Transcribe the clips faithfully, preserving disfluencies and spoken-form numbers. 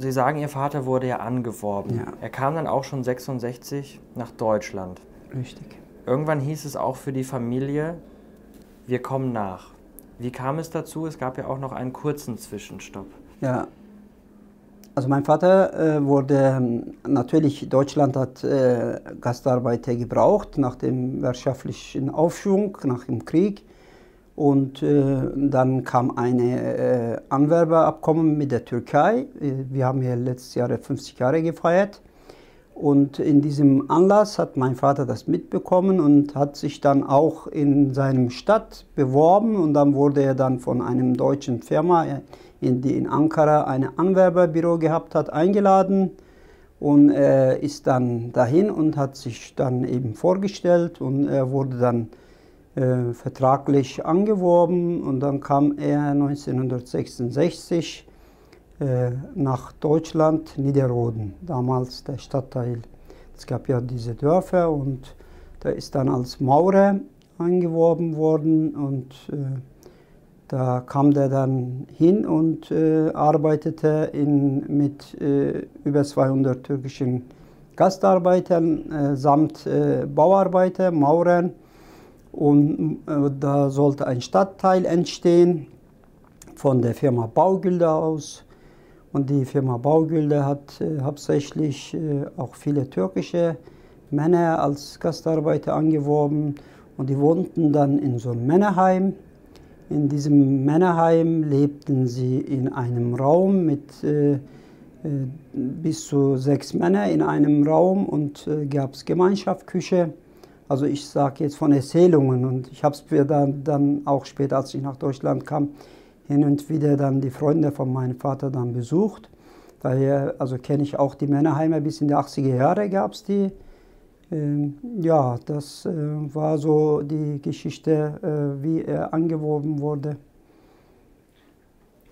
Sie sagen, Ihr Vater wurde ja angeworben. Ja. Er kam dann auch schon sechsundsechzig nach Deutschland. Richtig. Irgendwann hieß es auch für die Familie, wir kommen nach. Wie kam es dazu? Es gab ja auch noch einen kurzen Zwischenstopp. Ja, also mein Vater äh, wurde, natürlich Deutschland hat äh, Gastarbeiter gebraucht nach dem wirtschaftlichen Aufschwung, nach dem Krieg. Und äh, dann kam ein äh, Anwerberabkommen mit der Türkei. Wir haben hier letztes Jahr fünfzig Jahre gefeiert. Und in diesem Anlass hat mein Vater das mitbekommen und hat sich dann auch in seinem Stadt beworben. Und dann wurde er dann von einem deutschen Firma, in die in Ankara ein Anwerberbüro gehabt hat, eingeladen. Und er ist dann dahin und hat sich dann eben vorgestellt. Und er wurde dann äh, vertraglich angeworben. Und dann kam er neunzehnhundertsechsundsechzig nach Deutschland, Niederroden, damals der Stadtteil. Es gab ja diese Dörfer und der ist dann als Maurer angeworben worden und äh, da kam der dann hin und äh, arbeitete in, mit äh, über zweihundert türkischen Gastarbeitern äh, samt äh, Bauarbeiter, Maurern und äh, da sollte ein Stadtteil entstehen von der Firma Baugülde aus. Und die Firma Baugülde hat äh, hauptsächlich äh, auch viele türkische Männer als Gastarbeiter angeworben. Und die wohnten dann in so einem Männerheim. In diesem Männerheim lebten sie in einem Raum mit äh, äh, bis zu sechs Männern in einem Raum und äh, gab es Gemeinschaftsküche. Also ich sage jetzt von Erzählungen und ich habe es mir dann, dann auch später, als ich nach Deutschland kam, hin und wieder dann die Freunde von meinem Vater dann besucht. Daher also kenne ich auch die Männerheime, bis in die achtziger Jahre gab es die. Ähm, ja, das äh, war so die Geschichte, äh, wie er angeworben wurde.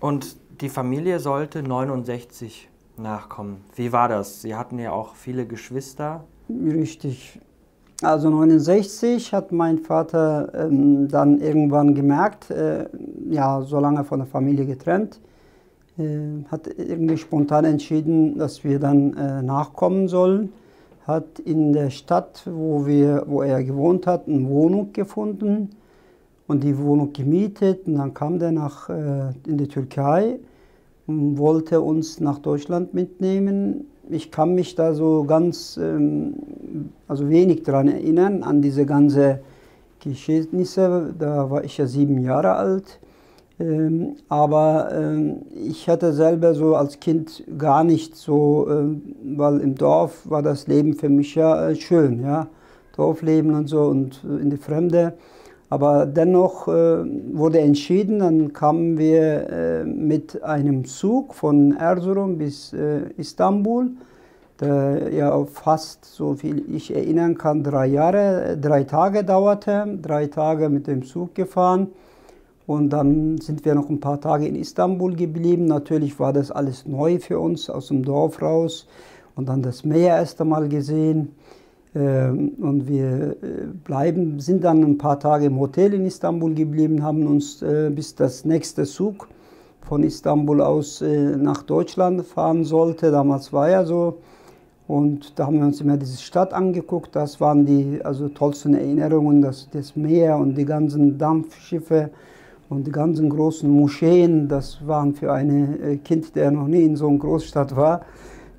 Und die Familie sollte neunundsechzig nachkommen. Wie war das? Sie hatten ja auch viele Geschwister. Richtig. Also neunundsechzig hat mein Vater ähm, dann irgendwann gemerkt, äh, ja, so lange von der Familie getrennt, äh, hat irgendwie spontan entschieden, dass wir dann äh, nachkommen sollen. Hat in der Stadt, wo, wir, wo er gewohnt hat, eine Wohnung gefunden und die Wohnung gemietet. Und dann kam der nach, äh, in die Türkei und wollte uns nach Deutschland mitnehmen. Ich kann mich da so ganz, also wenig daran erinnern, an diese ganzen Geschehnisse. Da war ich ja sieben Jahre alt. Aber ich hatte selber so als Kind gar nicht so, weil im Dorf war das Leben für mich ja schön, ja, Dorfleben und so und in die Fremde. Aber dennoch wurde entschieden, dann kamen wir mit einem Zug von Erzurum bis Istanbul, der ja fast, so viel ich erinnern kann, drei Jahre, drei Tage dauerte, drei Tage mit dem Zug gefahren. Und dann sind wir noch ein paar Tage in Istanbul geblieben. Natürlich war das alles neu für uns, aus dem Dorf raus und dann das Meer erst einmal gesehen. Und wir bleiben, sind dann ein paar Tage im Hotel in Istanbul geblieben, haben uns äh, bis das nächste Zug von Istanbul aus äh, nach Deutschland fahren sollte. Damals war ja so. Und da haben wir uns immer diese Stadt angeguckt. Das waren die also tollsten Erinnerungen, das, das Meer und die ganzen Dampfschiffe und die ganzen großen Moscheen. Das waren für ein Kind, der noch nie in so einer Großstadt war,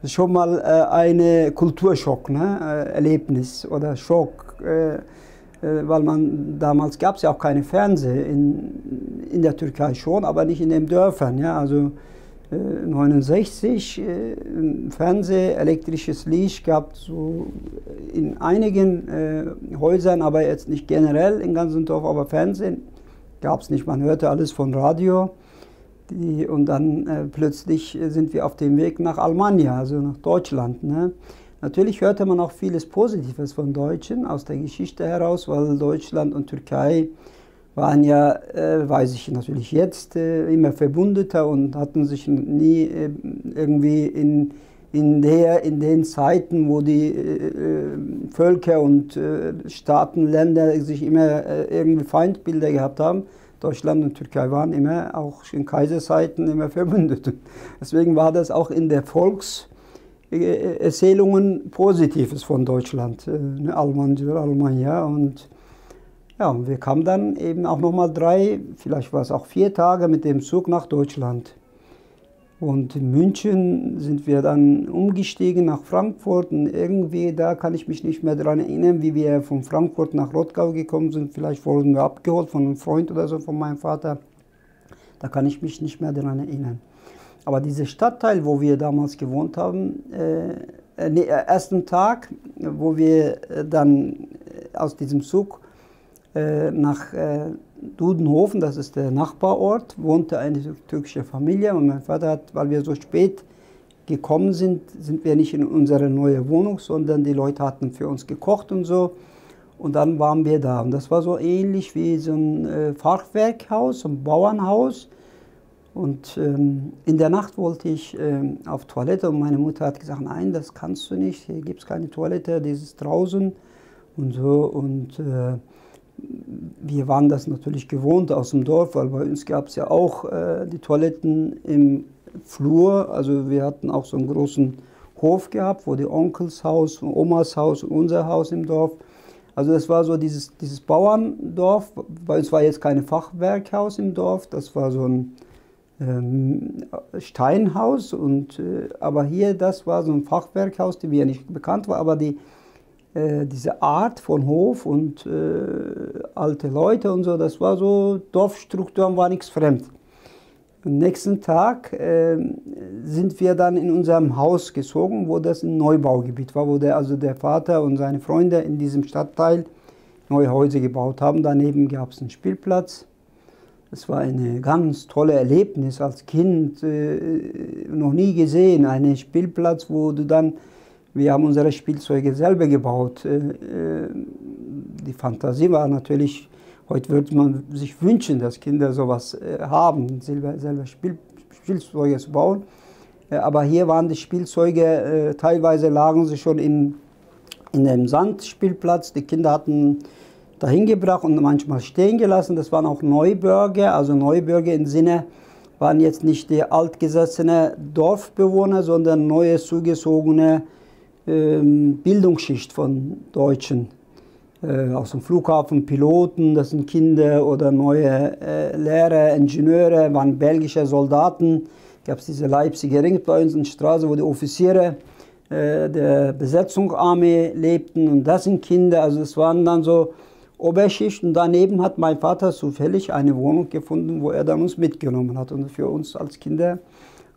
schon mal äh, eine Kulturschock, ne? äh, Erlebnis oder Schock, äh, äh, weil man damals gab es ja auch keine Fernsehen, in, in der Türkei schon, aber nicht in den Dörfern, ja? Also äh, neunundsechzig äh, Fernsehen, elektrisches Licht gab es so in einigen äh, Häusern, aber jetzt nicht generell im ganzen Dorf, aber Fernsehen gab es nicht, man hörte alles von Radio. Die, und dann äh, plötzlich sind wir auf dem Weg nach Almanya, also nach Deutschland. Ne? Natürlich hörte man auch vieles Positives von Deutschen aus der Geschichte heraus, weil Deutschland und Türkei waren ja, äh, weiß ich natürlich jetzt, äh, immer verbündeter und hatten sich nie äh, irgendwie in, in, der, in den Zeiten, wo die äh, Völker und äh, Staaten, Länder sich immer äh, irgendwie Feindbilder gehabt haben, Deutschland und Türkei waren immer, auch in Kaiserzeiten, immer verbündet. Deswegen war das auch in der Volkserzählungen Positives von Deutschland, äh, Almanya. Und ja, wir kamen dann eben auch nochmal drei, vielleicht war es auch vier Tage mit dem Zug nach Deutschland. Und in München sind wir dann umgestiegen nach Frankfurt und irgendwie, da kann ich mich nicht mehr daran erinnern, wie wir von Frankfurt nach Rotgau gekommen sind. Vielleicht wurden wir abgeholt von einem Freund oder so, von meinem Vater. Da kann ich mich nicht mehr daran erinnern. Aber dieser Stadtteil, wo wir damals gewohnt haben, äh, nee, ersten Tag, wo wir dann aus diesem Zug äh, nach äh, Dudenhofen, das ist der Nachbarort, wohnte eine türkische Familie und mein Vater hat, weil wir so spät gekommen sind, sind wir nicht in unsere neue Wohnung, sondern die Leute hatten für uns gekocht und so und dann waren wir da und das war so ähnlich wie so ein Fachwerkhaus, ein Bauernhaus und ähm, in der Nacht wollte ich ähm, auf Toilette und meine Mutter hat gesagt, nein, das kannst du nicht, hier gibt es keine Toilette, das ist draußen und so und äh, wir waren das natürlich gewohnt aus dem Dorf, weil bei uns gab es ja auch äh, die Toiletten im Flur. Also wir hatten auch so einen großen Hof gehabt, wo die Onkels Haus, Omas Haus und unser Haus im Dorf. Also das war so dieses, dieses Bauerndorf. Bei uns war jetzt kein Fachwerkhaus im Dorf, das war so ein ähm, Steinhaus. Und, äh, aber hier, das war so ein Fachwerkhaus, die mir nicht bekannt war, aber die Äh, diese Art von Hof und äh, alte Leute und so, das war so, Dorfstrukturen war nichts fremd. Am nächsten Tag äh, sind wir dann in unserem Haus gezogen, wo das ein Neubaugebiet war, wo der, also der Vater und seine Freunde in diesem Stadtteil neue Häuser gebaut haben. Daneben gab es einen Spielplatz. Es war ein ganz tolles Erlebnis als Kind, äh, noch nie gesehen, einen Spielplatz, wo du dann wir haben unsere Spielzeuge selber gebaut. Die Fantasie war natürlich, heute würde man sich wünschen, dass Kinder sowas haben, selber Spielzeuge zu bauen. Aber hier waren die Spielzeuge, teilweise lagen sie schon in, in einem Sandspielplatz. Die Kinder hatten dahin gebracht und manchmal stehen gelassen. Das waren auch Neubürger, also Neubürger im Sinne, waren jetzt nicht die altgesessenen Dorfbewohner, sondern neue zugezogene Bildungsschicht von Deutschen äh, aus dem Flughafen, Piloten, das sind Kinder oder neue äh, Lehrer, Ingenieure, waren belgische Soldaten. Gab es diese Leipziger Ringstraße, eine Straße, wo die Offiziere äh, der Besetzungsarmee lebten und das sind Kinder, also es waren dann so Oberschichten. Und daneben hat mein Vater zufällig eine Wohnung gefunden, wo er dann uns mitgenommen hat und für uns als Kinder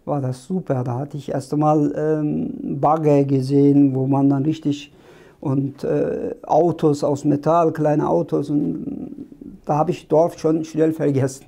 war das super. Da hatte ich erst einmal ähm, Bagger gesehen, wo man dann richtig und äh, Autos aus Metall, kleine Autos und da habe ich Dorf schon schnell vergessen.